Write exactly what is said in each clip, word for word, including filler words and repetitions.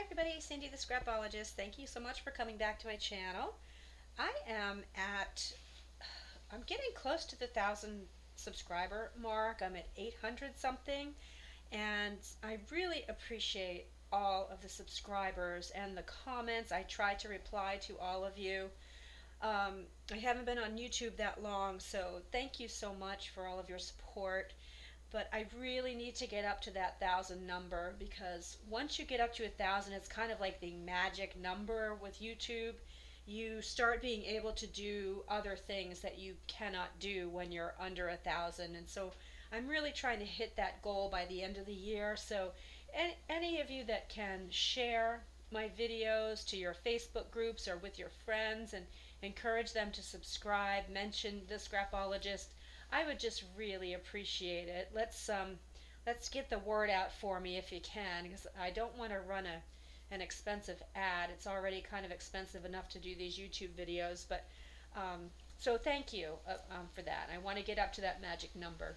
Hi everybody, Cindy the Scrapologist. Thank you so much for coming back to my channel. I am at, I'm getting close to the thousand subscriber mark. I'm at eight hundred something, and I really appreciate all of the subscribers and the comments. I try to reply to all of you. Um, I haven't been on YouTube that long, so thank you so much for all of your support. But I really need to get up to that thousand number, because once you get up to a thousand, it's kind of like the magic number with YouTube. You start being able to do other things that you cannot do when you're under a thousand. And so I'm really trying to hit that goal by the end of the year. So any, any of you that can share my videos to your Facebook groups or with your friends and encourage them to subscribe, mention the Scrapologist, I would just really appreciate it. Let's um, let's get the word out for me if you can, because I don't want to run a an expensive ad. It's already kind of expensive enough to do these YouTube videos, but um, so thank you uh, um, for that. I want to get up to that magic number.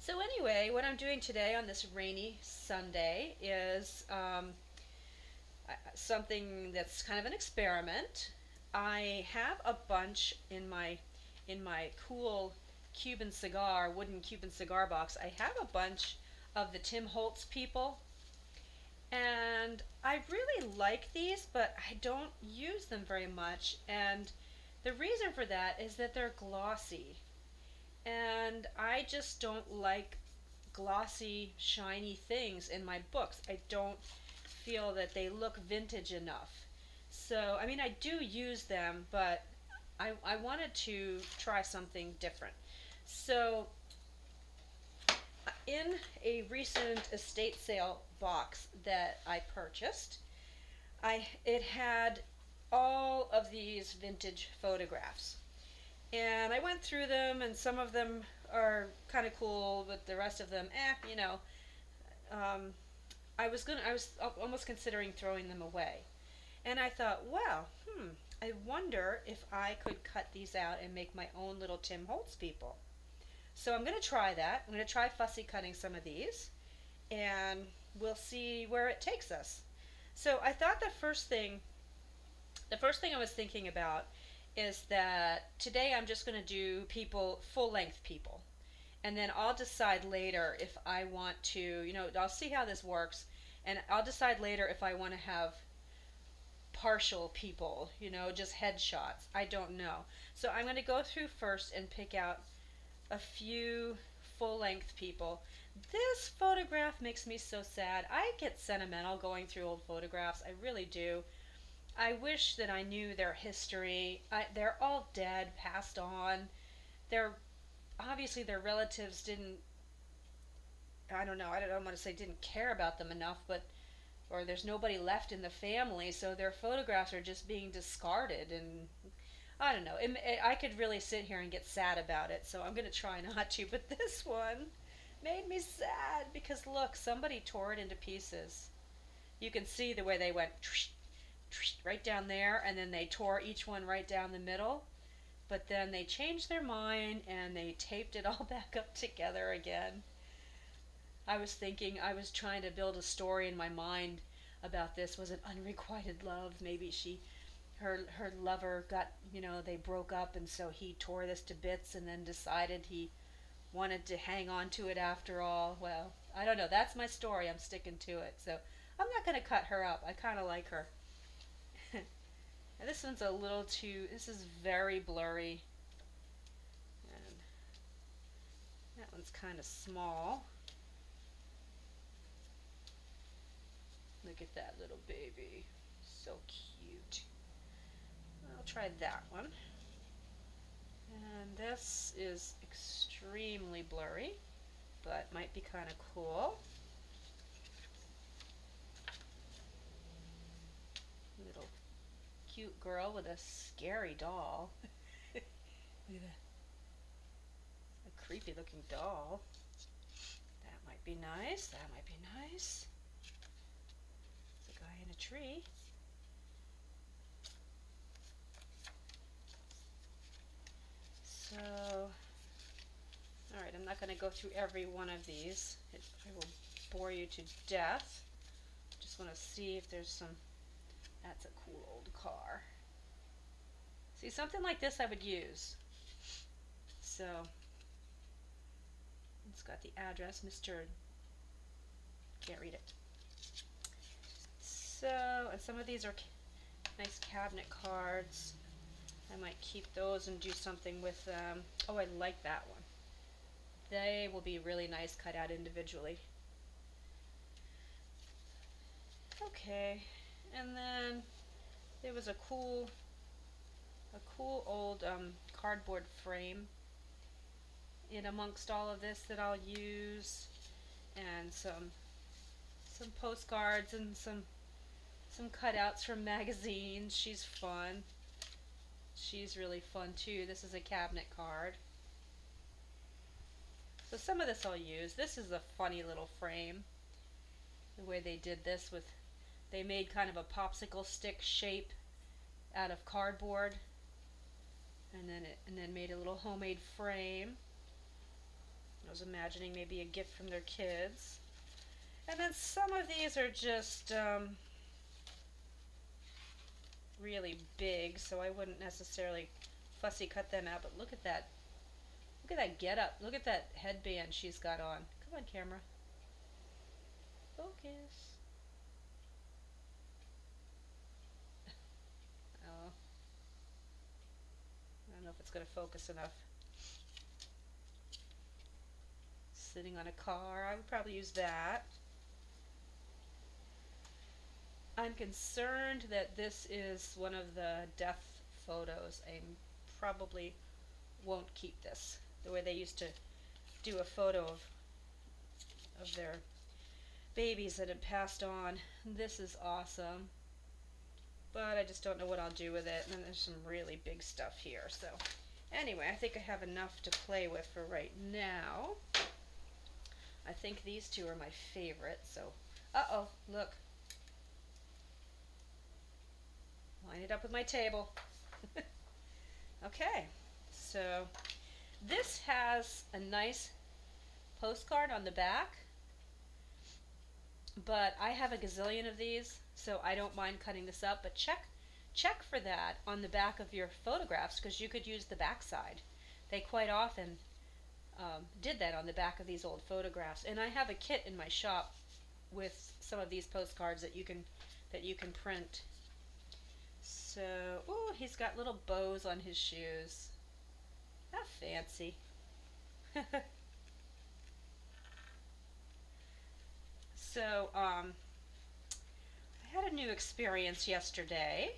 So anyway, what I'm doing today on this rainy Sunday is um, something that's kind of an experiment. I have a bunch in my in my cool Cuban cigar, wooden Cuban cigar box. I have a bunch of the Tim Holtz people, and I really like these, but I don't use them very much, and the reason for that is that they're glossy, and I just don't like glossy, shiny things in my books. I don't feel that they look vintage enough. So, I mean, I do use them, but I, I wanted to try something different. So in a recent estate sale box that I purchased, I it had all of these vintage photographs, and I went through them, and some of them are kind of cool, but the rest of them, eh, you know, um, I was gonna I was almost considering throwing them away, and I thought, well, hmm I wonder if I could cut these out and make my own little Tim Holtz people. So I'm going to try that. I'm going to try fussy cutting some of these, and we'll see where it takes us. So I thought the first thing, the first thing I was thinking about is that today I'm just going to do people, full-length people, and then I'll decide later if I want to, you know, I'll see how this works, and I'll decide later if I want to have partial people, you know, just headshots. I don't know. So I'm going to go through first and pick out a few full-length people. This photograph makes me so sad. I get sentimental going through old photographs. I really do. I wish that I knew their history. I, they're all dead, passed on. They're obviously, their relatives didn't, I don't know, I don't want to say didn't care about them enough, but or there's nobody left in the family, so their photographs are just being discarded, and I don't know. It, it, I could really sit here and get sad about it, so I'm going to try not to, but this one made me sad because, look, somebody tore it into pieces. You can see the way they went right down there, and then they tore each one right down the middle, but then they changed their mind, and they taped it all back up together again. I was thinking, I was trying to build a story in my mind about this. Was it unrequited love? Maybe she, her her lover got, you know, they broke up, and so he tore this to bits and then decided he wanted to hang on to it after all. Well, I don't know. That's my story. I'm sticking to it. So I'm not going to cut her up. I kind of like her. And this one's a little too, this is very blurry. And that one's kind of small. Look at that little baby. So cute. I'll try that one. And this is extremely blurry, but might be kind of cool. Little cute girl with a scary doll. Look at that. A creepy looking doll. That might be nice. That might be nice. In a tree. So, all right, I'm not going to go through every one of these. It, I will bore you to death. Just just want to see if there's some. That's a cool old car. See, something like this I would use. So it's got the address, Mister Can't read it. So, and some of these are nice cabinet cards. I might keep those and do something with them. Oh, I like that one. They will be really nice cut out individually. Okay, and then there was a cool, a cool old um, cardboard frame in amongst all of this that I'll use, and some some postcards and some some cutouts from magazines. She's fun. She's really fun too. This is a cabinet card. So some of this I'll use. This is a funny little frame. The way they did this with. They made kind of a popsicle stick shape out of cardboard, and then it, and then made a little homemade frame. I was imagining maybe a gift from their kids. And then some of these are just um, really big, so I wouldn't necessarily fussy cut them out. But look at that! Look at that getup! Look at that headband she's got on. Come on, camera. Focus. I don't know if it's going to focus enough. Sitting on a car, I would probably use that. I'm concerned that this is one of the death photos. I probably won't keep this. The way they used to do a photo of, of their babies that had passed on. This is awesome. But I just don't know what I'll do with it. And then there's some really big stuff here. So anyway, I think I have enough to play with for right now. I think these two are my favorite. So, uh-oh, look. Line it up with my table. Okay, so this has a nice postcard on the back. But I have a gazillion of these, so I don't mind cutting this up. But check check for that on the back of your photographs, because you could use the back side. They quite often um, did that on the back of these old photographs. And I have a kit in my shop with some of these postcards that you can that you can print. So, ooh, he's got little bows on his shoes. How fancy. So, um, I had a new experience yesterday.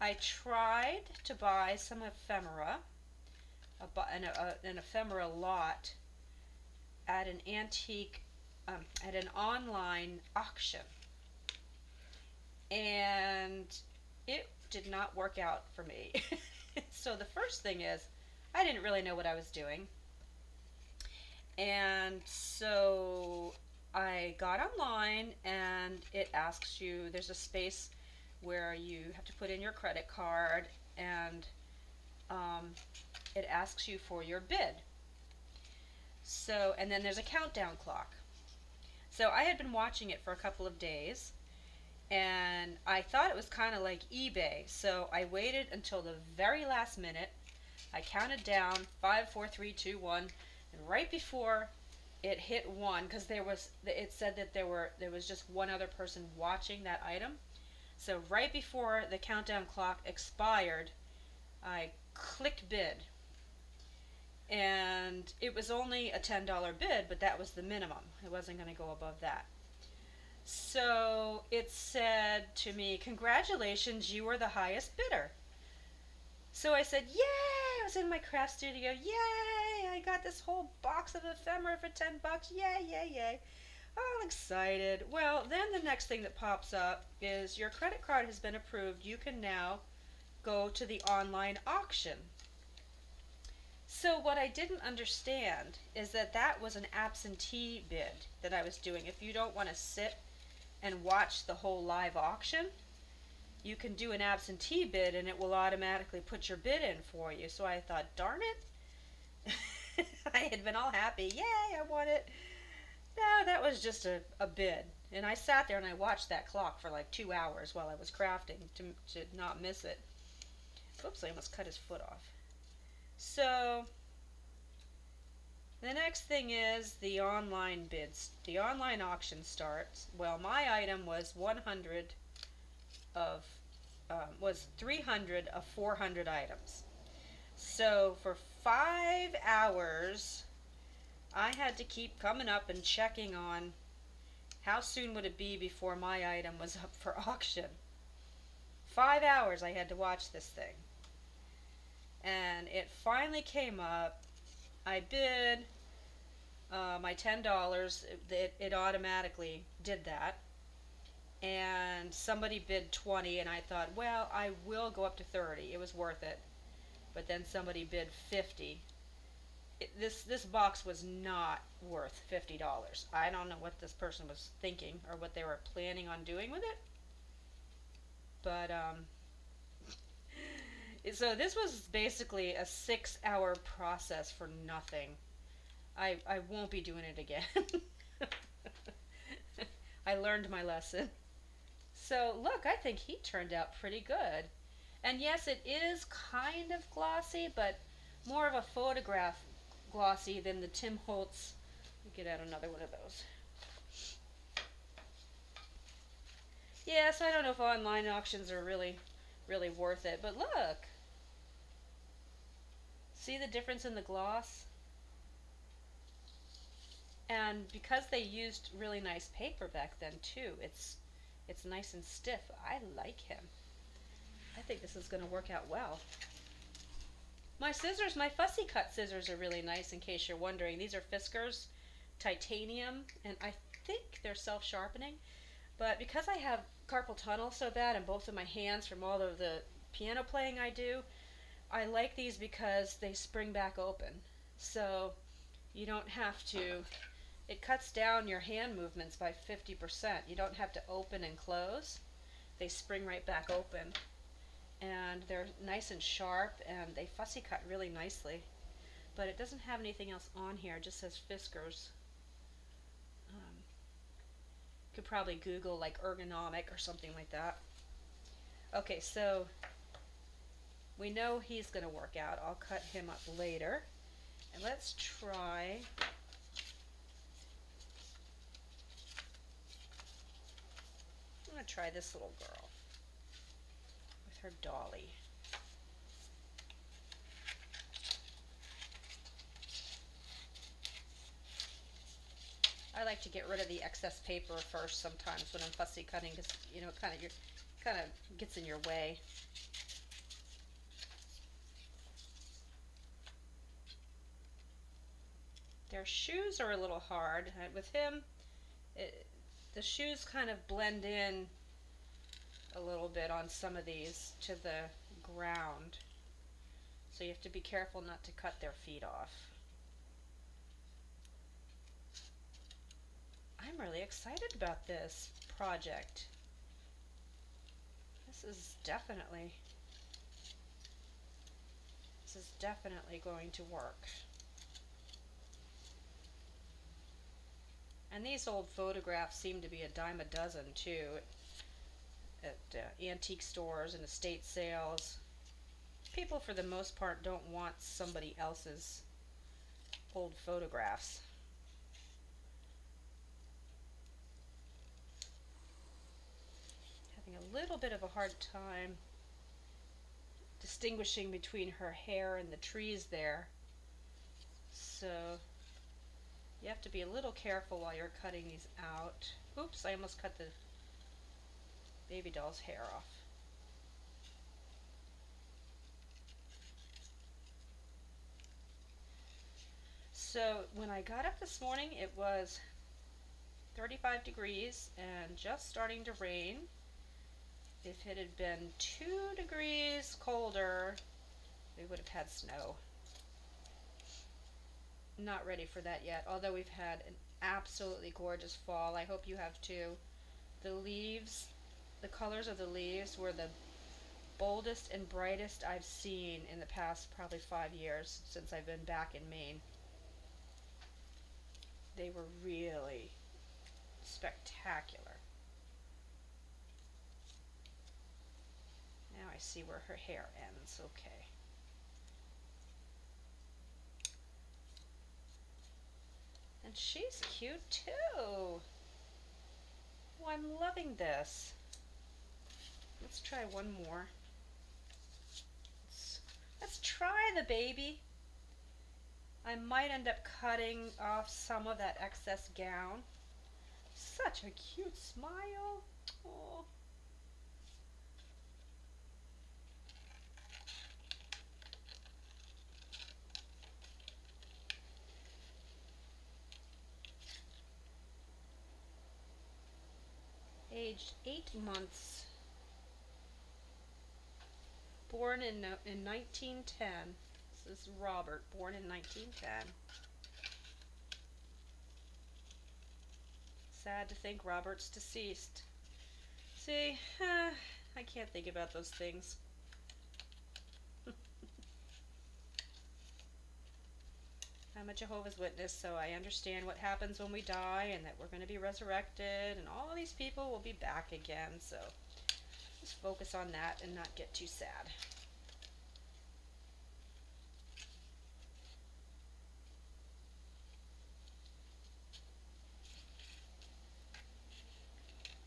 I tried to buy some ephemera, a, an, a, an ephemera lot at an antique, um, at an online auction. And it did not work out for me. So the first thing is, I didn't really know what I was doing. And so I got online and it asks you, there's a space where you have to put in your credit card, and um, it asks you for your bid. So, and then there's a countdown clock. So I had been watching it for a couple of days, and I thought it was kind of like eBay. So I waited until the very last minute. I counted down five, four, three, two, one, and right before it hit one, because there was, it said that there were there was just one other person watching that item. So right before the countdown clock expired, I clicked bid, and it was only a ten dollar bid, but that was the minimum. It wasn't going to go above that. So it said to me, "Congratulations, you were the highest bidder." So I said, "Yay!" I was in my craft studio. "Yay! I got this whole box of ephemera for ten bucks. Yay, yay, yay." All excited. Well, then the next thing that pops up is your credit card has been approved. You can now go to the online auction. So what I didn't understand is that that was an absentee bid that I was doing. If you don't want to sit and watch the whole live auction, you can do an absentee bid and it will automatically put your bid in for you. So I thought, darn it. I had been all happy. Yay, I won it. No, that was just a, a bid. And I sat there and I watched that clock for like two hours while I was crafting to, to not miss it. Oops, I almost cut his foot off. So the next thing is the online bids. The online auction starts. Well, my item was one hundred of, um, was three hundred of four hundred items. So for five hours, I had to keep coming up and checking on how soon would it be before my item was up for auction. Five hours I had to watch this thing. And it finally came up. I bid uh, my ten dollars. It, it automatically did that. And somebody bid twenty dollars, and I thought, well, I will go up to thirty dollars. It was worth it. But then somebody bid fifty dollars. It, this this box was not worth fifty dollars. I don't know what this person was thinking or what they were planning on doing with it. But um so this was basically a six hour process for nothing. I I won't be doing it again. I learned my lesson. So look, I think he turned out pretty good. And yes, it is kind of glossy, but more of a photograph glossy than the Tim Holtz. Let me get out another one of those. Yeah, so I don't know if online auctions are really, really worth it. But look. See the difference in the gloss? And because they used really nice paper back then too, it's it's nice and stiff. I like him. I think this is going to work out well. My scissors, my fussy cut scissors are really nice, in case you're wondering. These are Fiskars titanium, and I think they're self-sharpening. But because I have carpal tunnel so bad in both of my hands from all of the piano playing I do, I like these because they spring back open. So you don't have to, it cuts down your hand movements by fifty percent. You don't have to open and close. They spring right back open. And they're nice and sharp, and they fussy cut really nicely. But it doesn't have anything else on here, it just says Fiskars. Um, could probably Google like ergonomic or something like that. Okay, so we know he's going to work out. I'll cut him up later. And let's try... I'm going to try this little girl. Her dolly. I like to get rid of the excess paper first sometimes when I'm fussy cutting, because you know, kind of your kind of gets in your way. Their shoes are a little hard with him. It, the shoes kind of blend in a little bit on some of these to the ground, so you have to be careful not to cut their feet off. I'm really excited about this project. This is definitely this is definitely going to work. And these old photographs seem to be a dime a dozen too, at uh, antique stores and estate sales. People for the most part don't want somebody else's old photographs. Having a little bit of a hard time distinguishing between her hair and the trees there. So you have to be a little careful while you're cutting these out. Oops, I almost cut the baby doll's hair off. So when I got up this morning, it was thirty-five degrees and just starting to rain. If it had been two degrees colder, we would have had snow. Not ready for that yet, although we've had an absolutely gorgeous fall. I hope you have too. The leaves, the colors of the leaves were the boldest and brightest I've seen in the past probably five years since I've been back in Maine. They were really spectacular. Now I see where her hair ends. Okay. And she's cute too. Oh, I'm loving this. Let's try one more. Let's, let's try the baby. I might end up cutting off some of that excess gown. Such a cute smile. Oh. Aged eight months. Born in, in nineteen ten. This is Robert, born in nineteen ten. Sad to think Robert's deceased. See, uh, I can't think about those things. I'm a Jehovah's Witness, so I understand what happens when we die and that we're going to be resurrected and all these people will be back again, so just focus on that and not get too sad.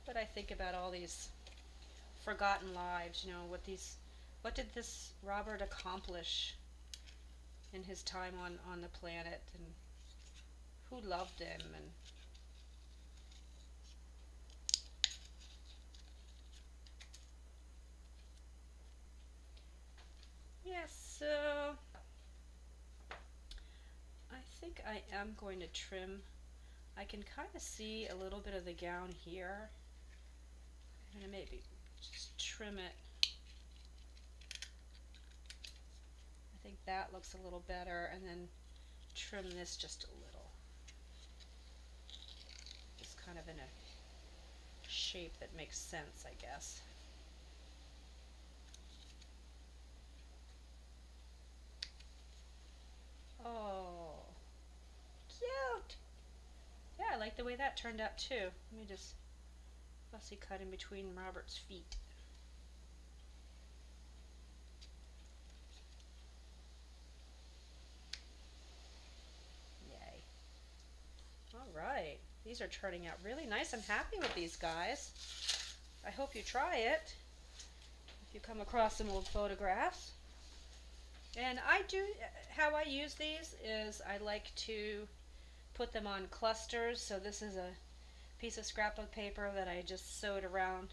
But I think about all these forgotten lives, you know, what these, what did this Robert accomplish in his time on, on the planet, and who loved him, and yes, yeah, so I think I am going to trim. I can kind of see a little bit of the gown here. I'm going to maybe just trim it. I think that looks a little better, and then trim this just a little. Just kind of in a shape that makes sense, I guess. Oh, cute! Yeah, I like the way that turned out too. Let me just fussy cut in between Robert's feet. Right, these are turning out really nice. I'm happy with these guys. I hope you try it if you come across some old photographs. And I do, how I use these is I like to put them on clusters. So this is a piece of scrapbook paper that I just sewed around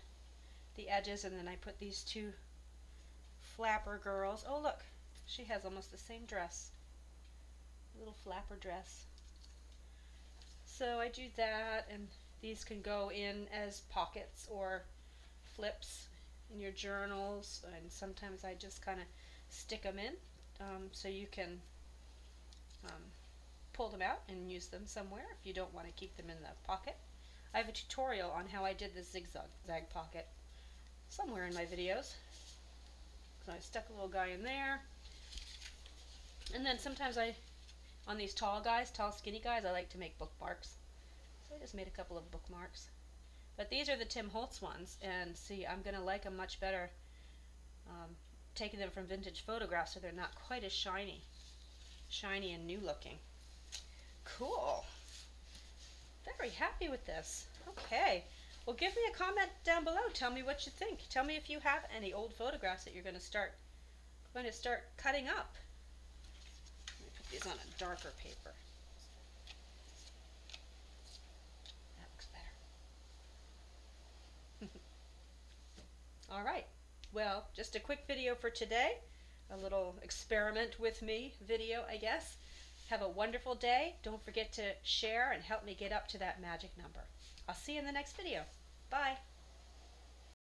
the edges, and then I put these two flapper girls. Oh look, she has almost the same dress, a little flapper dress. So I do that, and these can go in as pockets or flips in your journals, and sometimes I just kind of stick them in um, so you can um, pull them out and use them somewhere if you don't want to keep them in the pocket. I have a tutorial on how I did the zigzag zag pocket somewhere in my videos. So I stuck a little guy in there, and then sometimes I on these tall guys, tall skinny guys, I like to make bookmarks. So I just made a couple of bookmarks. But these are the Tim Holtz ones, and see, I'm going to like them much better um, taking them from vintage photographs, so they're not quite as shiny. Shiny and new looking. Cool. Very happy with this. Okay. Well, give me a comment down below. Tell me what you think. Tell me if you have any old photographs that you're going to start, going to start cutting up. These on a darker paper. That looks better. All right. Well, just a quick video for today. A little experiment with me video, I guess. Have a wonderful day. Don't forget to share and help me get up to that magic number. I'll see you in the next video. Bye.